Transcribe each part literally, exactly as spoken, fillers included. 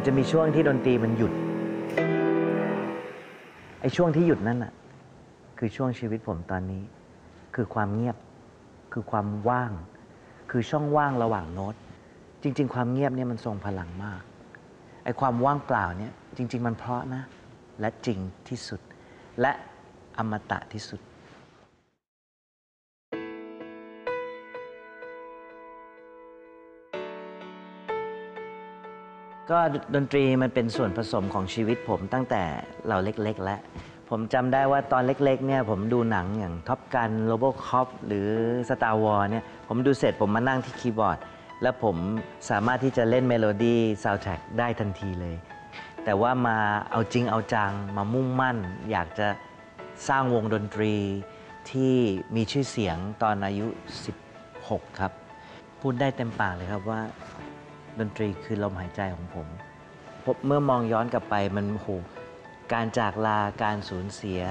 มันจะมีช่วงที่ดนตรีมันหยุดไอ้ช่วงที่หยุดนั่นน่ะคือช่วงชีวิตผมตอนนี้คือความเงียบคือความว่างคือช่องว่างระหว่างโน้ตจริงๆความเงียบเนี่ยมันทรงพลังมากไอ้ความว่างเปล่าเนี่ยจริงๆมันเพราะนะและจริงที่สุดและอมตะที่สุดก็ดนตรีมันเป็นส่วนผสมของชีวิตผมตั้งแต่เราเล็กๆแล้วผมจำได้ว่าตอนเล็กๆเนี่ยผมดูหนังอย่างท็อปกันโรโบคอปหรือสตาร์วอร์เนี่ยผมดูเสร็จผมมานั่งที่คีย์บอร์ดแล้วผมสามารถที่จะเล่นเมโลดี้ซาวด์แทร็กได้ทันทีเลยแต่ว่ามาเอาจริงเอาจังมามุ่งมั่นอยากจะสร้างวงดนตรีที่มีชื่อเสียงตอนอายุสิบหกครับพูดได้เต็มปากเลยครับว่าดนตรีคือลมหายใจของผมเมื่อมองย้อนกลับไปมันโหการจากลาการสูญเสีย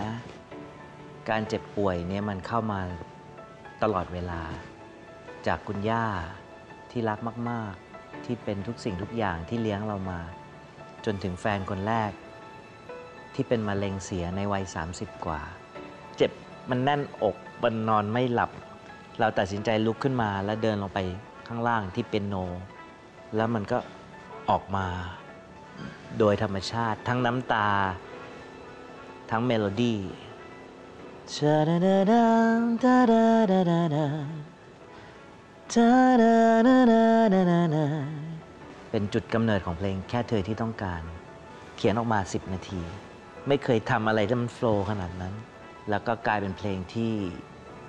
การเจ็บป่วยเนี่ยมันเข้ามาตลอดเวลาจากคุณย่าที่รักมากๆที่เป็นทุกสิ่งทุกอย่างที่เลี้ยงเรามาจนถึงแฟนคนแรกที่เป็นมะเร็งเสียในวัยสามสิบกว่าเจ็บมันแน่นอกมันนอนไม่หลับเราตัดสินใจลุกขึ้นมาแล้วเดินลงไปข้างล่างที่เปียโนแล้วมันก็ออกมาโดยธรรมชาติทั้งน้ำตาทั้งเมโลดี้เป็นจุดกำเนิดของเพลงแค่เธอที่ต้องการเขียนออกมาสิบนาทีไม่เคยทำอะไรที่มันโฟลว์ขนาดนั้นแล้วก็กลายเป็นเพลงที่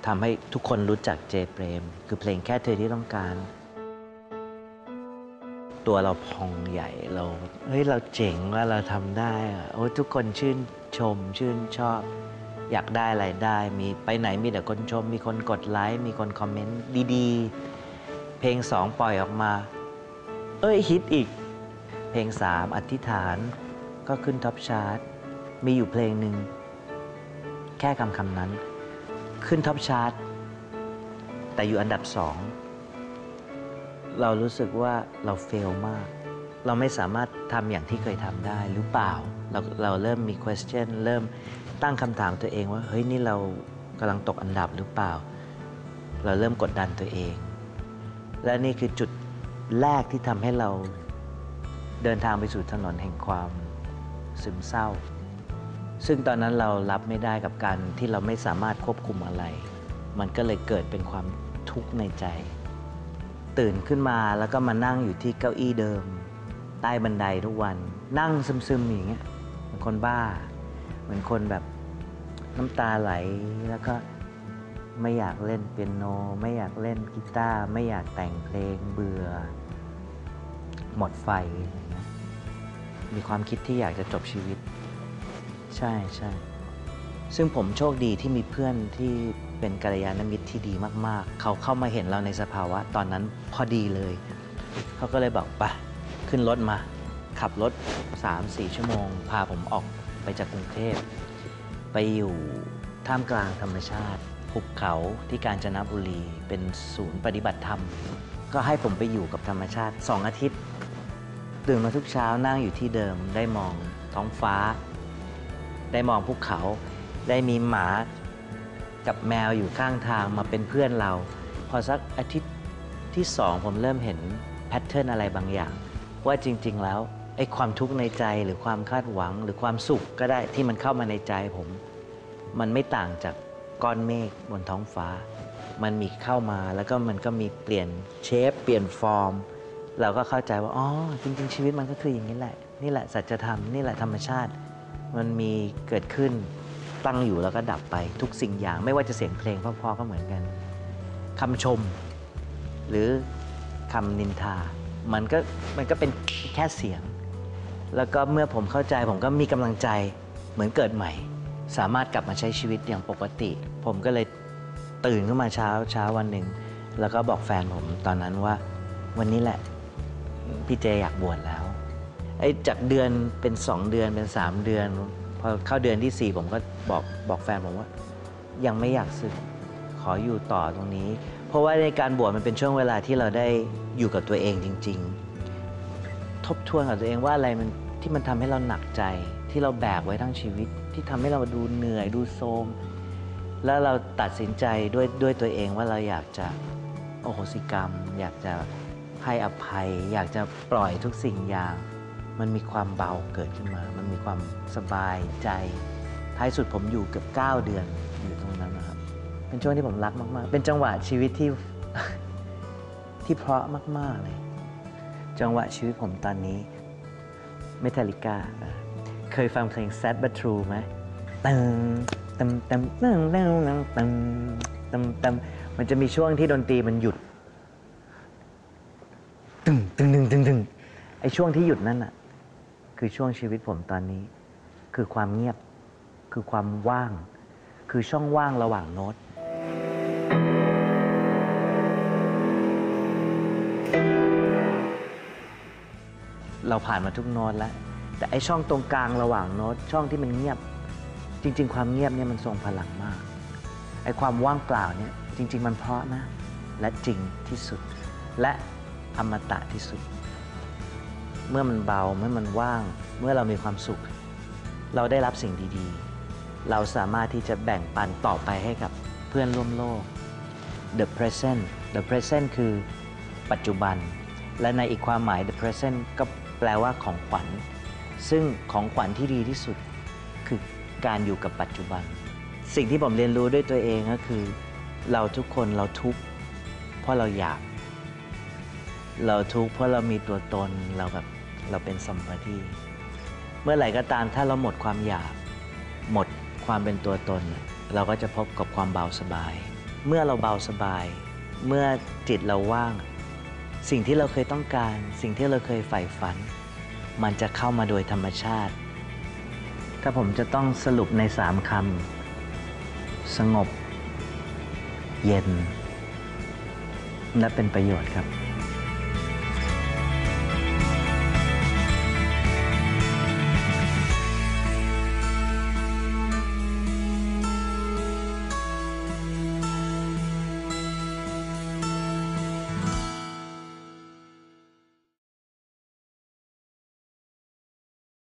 ทำให้ทุกคนรู้จักเจเปรมคือเพลงแค่เธอที่ต้องการตัวเราพองใหญ่เราเฮ้ยเราเจ๋งว่าเราทำได้โอ้ทุกคนชื่นชมชื่นชอบอยากได้อะไรได้มีไปไหนมีแต่คนชมมีคนกดไลค์มีคนคอมเมนต์ดีๆเพลงสองปล่อยออกมาเอ้ยฮิตอีกเพลงสามอธิษฐานก็ขึ้นท็อปชาร์ตมีอยู่เพลงหนึ่งแค่คำคำนั้นขึ้นท็อปชาร์ตแต่อยู่อันดับสองเรารู้สึกว่าเราเฟลมากเราไม่สามารถทำอย่างที่เคยทำได้หรือเปล่าเราเราเริ่มมี question เริ่มตั้งคำถามตัวเองว่าเฮ้ยนี่เรากำลังตกอันดับหรือเปล่าเราเริ่มกดดันตัวเองและนี่คือจุดแรกที่ทำให้เราเดินทางไปสู่ถนนแห่งความซึมเศร้าซึ่งตอนนั้นเรารับไม่ได้กับการที่เราไม่สามารถควบคุมอะไรมันก็เลยเกิดเป็นความทุกข์ในใจตื่นขึ้นมาแล้วก็มานั่งอยู่ที่เก้าอี้เดิมใต้บันไดทุกวันนั่งซึมๆอย่างเงี้ยเหมือนคนบ้าเหมือนคนแบบน้ำตาไหลแล้วก็ไม่อยากเล่นเปียโนไม่อยากเล่นกีตาร์ไม่อยากแต่งเพลงเบื่อหมดไฟมีความคิดที่อยากจะจบชีวิตใช่ใช่ซึ่งผมโชคดีที่มีเพื่อนที่เป็นกัลยาณมิตรที่ดีมากๆเขาเข้ามาเห็นเราในสภาวะตอนนั้นพอดีเลยเขาก็เลยบอกไปขึ้นรถมาขับรถ สามถึงสี่ ชั่วโมงพาผมออกไปจากกรุงเทพไปอยู่ท่ามกลางธรรมชาติภูเขาที่กาญจนบุรีเป็นศูนย์ปฏิบัติธรรมก็ให้ผมไปอยู่กับธรรมชาติสองอาทิตย์ตื่นมาทุกเช้านั่งอยู่ที่เดิมได้มองท้องฟ้าได้มองภูเขาได้มีหมากับแมวอยู่ข้างทางมาเป็นเพื่อนเราพอสักอาทิตย์ที่สองผมเริ่มเห็นแพทเทิร์นอะไรบางอย่างว่าจริงๆแล้วไอ้ความทุกข์ในใจหรือความคาดหวังหรือความสุขก็ได้ที่มันเข้ามาในใจผมมันไม่ต่างจากก้อนเมฆบนท้องฟ้ามันมีเข้ามาแล้วก็มันก็มีเปลี่ยนเชฟเปลี่ยนฟอร์มเราก็เข้าใจว่าอ๋อจริงๆชีวิตมันก็คืออย่างนี้แหละนี่แหละสัจธรรมนี่แหละธรรมชาติมันมีเกิดขึ้นตั้งอยู่แล้วก็ดับไปทุกสิ่งอย่างไม่ว่าจะเสียงเพลงเพราะๆก็เหมือนกันคำชมหรือคำนินทามันก็มันก็เป็นแค่เสียงแล้วก็เมื่อผมเข้าใจผมก็มีกำลังใจเหมือนเกิดใหม่สามารถกลับมาใช้ชีวิตอย่างปกติผมก็เลยตื่นขึ้นมาเช้าเช้าวันหนึ่งแล้วก็บอกแฟนผมตอนนั้นว่าวันนี้แหละพี่เจอยากบวชแล้วไอ้จากเดือนเป็นสองเดือนเป็นสามเดือนพอเข้าเดือนที่สี่ผมก็บอกบอกแฟนผมว่ายังไม่อยากสึกขออยู่ต่อตรงนี้เพราะว่าในการบวชมันเป็นช่วงเวลาที่เราได้อยู่กับตัวเองจริงๆท ทบทวนกับตัวเองว่าอะไรมันที่มันทำให้เราหนักใจที่เราแบกไว้ทั้งชีวิตที่ทำให้เราดูเหนื่อยดูโทมแล้วเราตัดสินใจด้วยด้วยตัวเองว่าเราอยากจะโอโหสิกรรมอยากจะให้อภัยอยากจะปล่อยทุกสิ่งอย่างมันมีความเบาเกิดขึ้นมามันมีความสบายใจท้ายสุดผมอยู่เกือบเก้าเดือนอยู่ตรงนั้นนะครับเป็นช่วงที่ผมรักมากๆเป็นจังหวะชีวิตที่ที่เพราะมากๆเลยจังหวะชีวิตผมตอนนี้เมทัลลิก้าเคยฟังเพลง Sad But True ไหมตึงตึมตึมตึมตึมตึมตึมตึมมันจะมีช่วงที่ดนตรีมันหยุดตึงตึงตึงตึงตึงไอช่วงที่หยุดนั่นน่ะคือช่วงชีวิตผมตอนนี้คือความเงียบคือความว่างคือช่องว่างระหว่างโน้ตเราผ่านมาทุกโน้ตแล้วแต่ไอช่องตรงกลางระหว่างโน้ตช่องที่มันเงียบจริงๆความเงียบเนี่ยมันทรงพลังมากไอความว่างเปล่าเนี่ยจริงๆมันเพราะนะและจริงที่สุดและอมตะที่สุดเมื่อมันเบาเมื่อมันว่างเมื่อเรามีความสุขเราได้รับสิ่งดีๆเราสามารถที่จะแบ่งปันต่อไปให้กับเพื่อนร่วมโลก The Present The Present คือปัจจุบันและในอีกความหมาย The Present ก็แปลว่าของขวัญซึ่งของขวัญที่ดีที่สุดคือการอยู่กับปัจจุบันสิ่งที่ผมเรียนรู้ด้วยตัวเองก็คือเราทุกคนเราทุกข์เพราะเราอยากเราทุกข์เพราะเรามีตัวตนเราแบบเราเป็นสัมภาระเมื่อไหร่ก็ตามถ้าเราหมดความอยากหมดความเป็นตัวตนเราก็จะพบกับความเบาสบายเมื่อเราเบาสบายเมื่อจิตเราว่างสิ่งที่เราเคยต้องการสิ่งที่เราเคยใฝ่ฝันมันจะเข้ามาโดยธรรมชาติถ้าผมจะต้องสรุปในสามคำสงบเย็นและเป็นประโยชน์ครับ